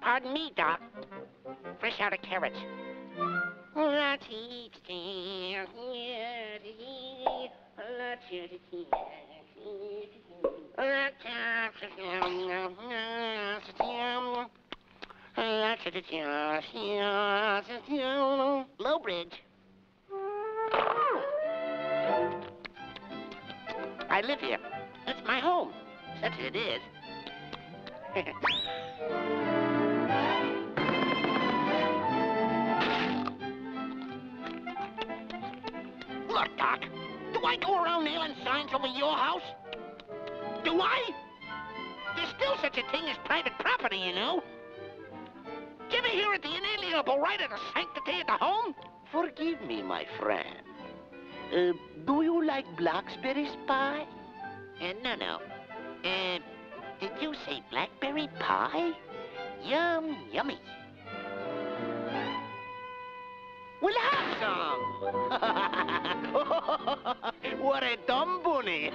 Pardon me, Doc. Fresh out of carrots. Low Bridge. I live here. It's my home. That's what it is. Look, Doc. Do I go around nailing signs over your house? Do I? There's still such a thing as private property, you know. Give me here at the inalienable right of the sanctity of the home. Forgive me, my friend. Do you like blackberry pie? No. Did you say blackberry pie? Yummy. We'll have some. What a dumb bunny.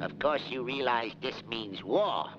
Of course you realize this means war.